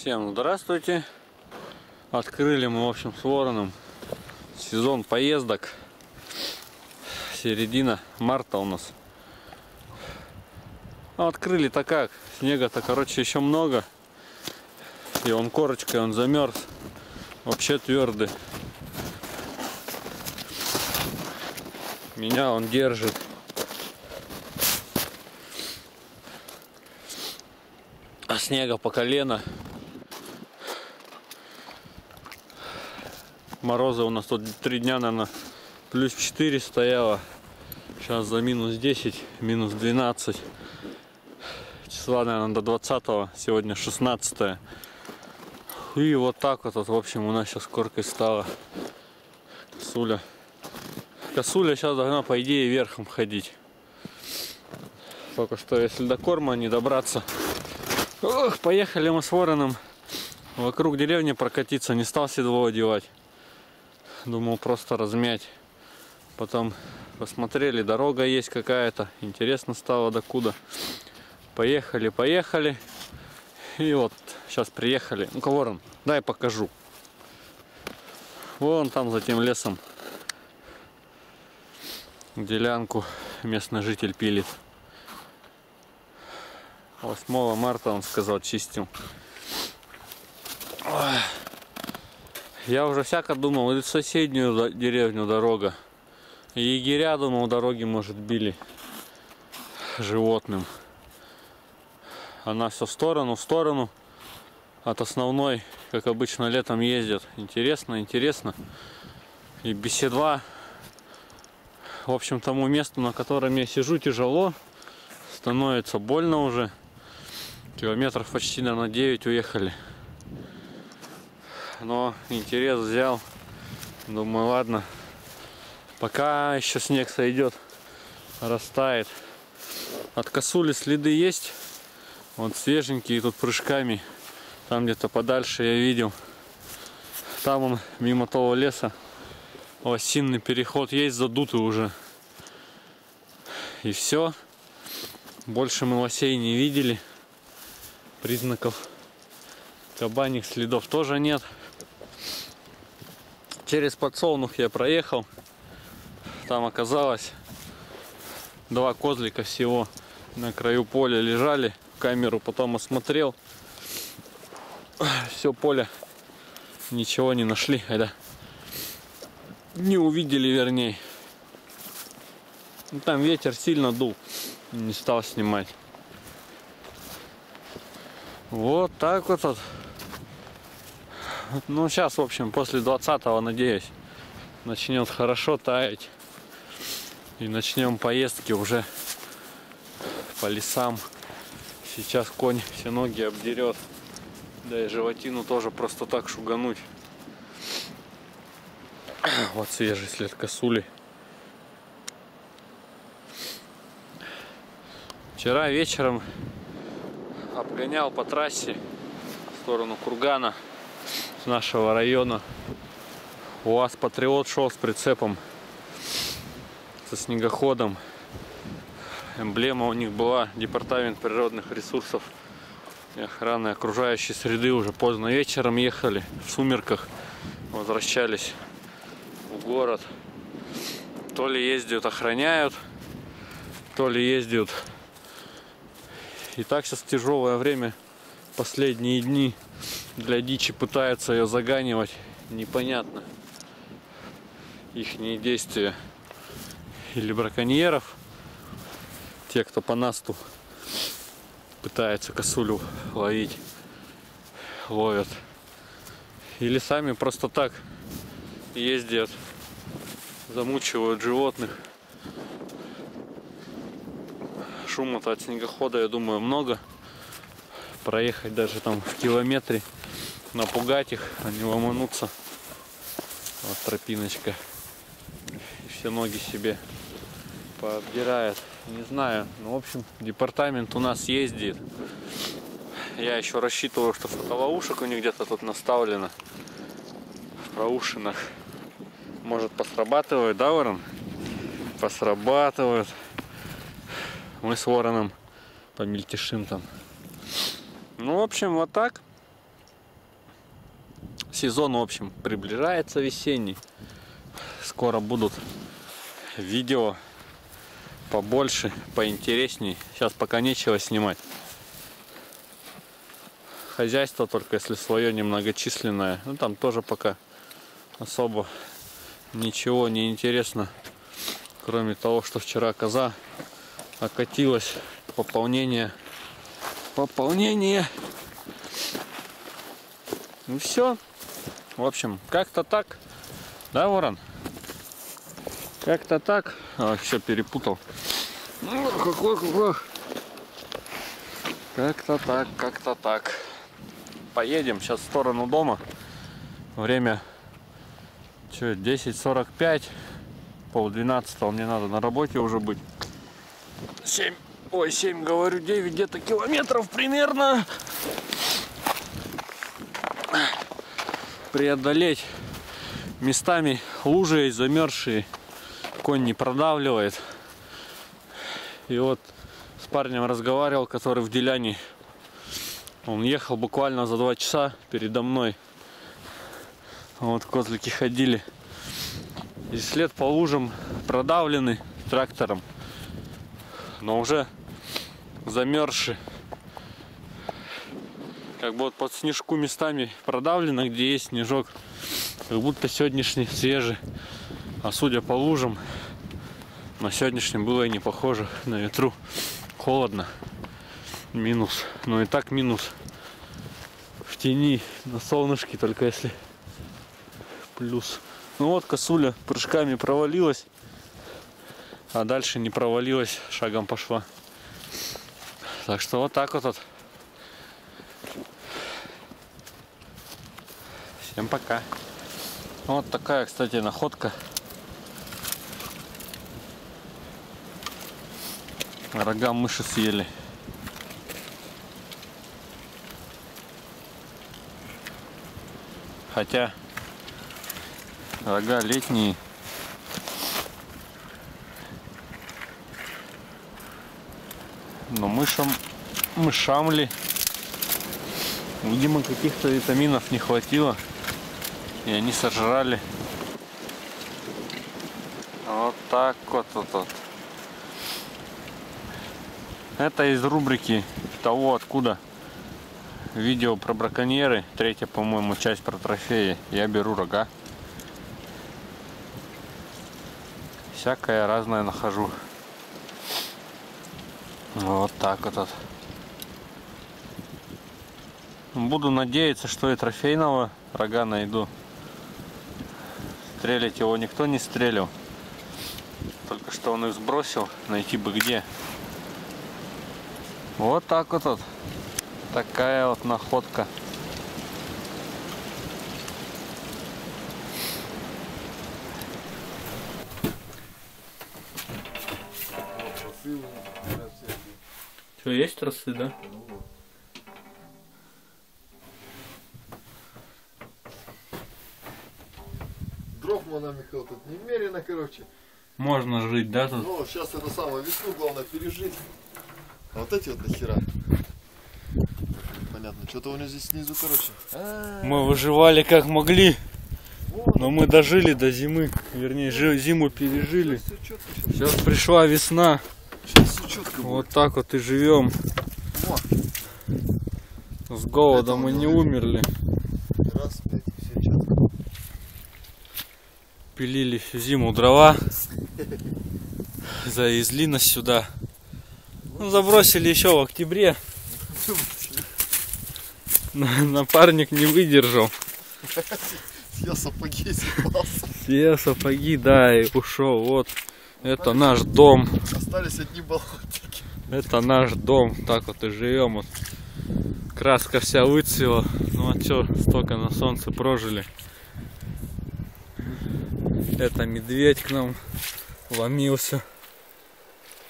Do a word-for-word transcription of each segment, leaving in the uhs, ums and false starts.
Всем здравствуйте. Открыли мы, в общем, с Вороном сезон поездок. Середина марта у нас. Открыли-то как? Снега-то, короче, еще много. И он корочкой, он замерз. Вообще твердый. Меня он держит. А снега по колено. Морозы у нас тут три дня, наверное, плюс четыре стояло. Сейчас за минус десять, минус двенадцать. Числа, наверное, до двадцатого. Сегодня шестнадцатое. И вот так вот, вот, в общем, у нас сейчас коркой стала. Косуля. Косуля сейчас должна, по идее, верхом ходить. Только что, если до корма не добраться. Ох, поехали мы с Вороном вокруг деревни прокатиться. Не стал седло одевать. Думал просто размять. Потом посмотрели, дорога есть какая-то. Интересно стало, докуда. Поехали, поехали. И вот сейчас приехали. Ну-ка, Ворон, дай покажу. Вон там за тем лесом делянку местный житель пилит. восьмого марта, он сказал, чистил. Я уже всяко думал, и в соседнюю деревню дорога. И егеря, думал, дороги, может, били животным. Она все в сторону, в сторону от основной, как обычно летом ездят. Интересно, интересно. И беседва. В общем, тому месту, на котором я сижу, тяжело. Становится больно уже. Километров почти, наверное, девять уехали. Но интерес взял. Думаю, ладно. Пока еще снег сойдет, растает. От косули следы есть. Вот свеженькие тут прыжками. Там где-то подальше я видел. Там он мимо того леса. Лосиный переход есть, задутый уже. И все. Больше мы лосей не видели. Признаков. Кабаньих следов тоже нет. Через подсолнух я проехал. Там оказалось два козлика всего на краю поля лежали. Камеру потом осмотрел. Все поле. Ничего не нашли. Это не увидели, вернее. Там ветер сильно дул. Не стал снимать. Вот так вот. вот. Ну, сейчас, в общем, после двадцатого, надеюсь, начнет хорошо таять. И начнем поездки уже по лесам. Сейчас конь все ноги обдерет. Да и животину тоже просто так шугануть. Вот свежий след косули. Вчера вечером обгонял по трассе в сторону Кургана с нашего района. УАЗ Патриот шел с прицепом, со снегоходом. Эмблема у них была Департамент природных ресурсов и охраны окружающей среды. Уже поздно вечером ехали, в сумерках возвращались в город. То ли ездят, охраняют, то ли ездят. И так сейчас тяжелое время, последние дни, для дичи пытаются ее заганивать. Непонятно ихние действия. Или браконьеров, те, кто по насту пытается косулю ловить, ловят. Или сами просто так ездят, замучивают животных. Шума-то от снегохода, я думаю, много. Проехать даже там в километре, напугать их, они ломанутся. Вот тропиночка. И все ноги себе пообдирает. Не знаю. Ну, в общем, департамент у нас ездит. Я еще рассчитываю, что около ушек у них где-то тут наставлено. В проушинах. Может, посрабатывают, да, Ворон? Посрабатывают. Мы с Вороном помельтешим там. Ну, в общем, вот так. сезон, в общем, приближается весенний. Скоро будут видео побольше, поинтересней. Сейчас пока нечего снимать. Хозяйство только, если свое, немногочисленное. Ну, там тоже пока особо ничего не интересно. Кроме того, что вчера коза окатилась. Пополнение. Пополнение. Ну все. В общем, как-то так. Да, Ворон? Как-то так. А, все перепутал. Как-то так, как-то так. Поедем сейчас в сторону дома. Время десять сорок пять. пол двенадцатого, мне надо на работе уже быть. семь, ой, семь, говорю, девять где-то километров примерно. Преодолеть. Местами лужи есть, замерзшие. Конь не продавливает. И вот с парнем разговаривал, который в Деляне. Он ехал буквально за два часа передо мной. Вот козлики ходили. И след по лужам продавленный трактором. Но уже замерзший. Как бы вот под снежку местами продавлено, где есть снежок. Как будто сегодняшний свежий. А судя по лужам, на сегодняшнем было и не похоже. На ветру холодно. Минус. Ну и так минус. В тени, на солнышке только если плюс. Ну вот косуля прыжками провалилась, а дальше не провалилась, шагом пошла. Так что вот так вот. Всем пока. Вот такая, кстати, находка. Рога мыши съели. Хотя... рога летние. Но мышам, мышам ли? Видимо, каких-то витаминов не хватило. И они сожрали. Вот так вот. вот, вот. Это из рубрики того, откуда видео про браконьеры. Третья, по-моему, часть про трофеи. Я беру рога. Всякое разное нахожу. Вот так вот. Буду надеяться, что и трофейного рога найду. Стрелять его никто не стрелил. Только что он их сбросил. Найти бы где. Вот так вот. Такая вот находка. Что, есть тросы, да? Дров мономихал тут немерено, короче. Можно жить, да, тут? Ну, сейчас это самое, весну главное пережить. А вот эти вот нахера. Понятно, что-то у него здесь снизу, короче. А -а -а. Мы выживали как могли. Но мы дожили до зимы. Вернее, зиму пережили. Сейчас пришла весна. Вот так вот и живем. С голода мы не умерли. Пилили всю зиму дрова. Завезли нас сюда. Ну, забросили еще в октябре. Напарник не выдержал. Я сапоги снимался. Все сапоги, да, и ушел. Вот. Это наш дом. Остались одни болотики. Это наш дом. Так вот и живем. Вот. Краска вся выцвела. Ну а что, столько на солнце прожили. Это медведь к нам ломился.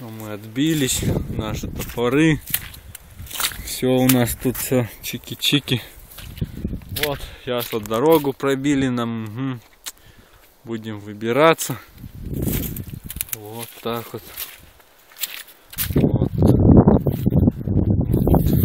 Но мы отбились. Наши топоры. Все у нас тут все чики-чики. Вот, сейчас вот дорогу пробили нам. Угу. Будем выбираться. Вот так вот.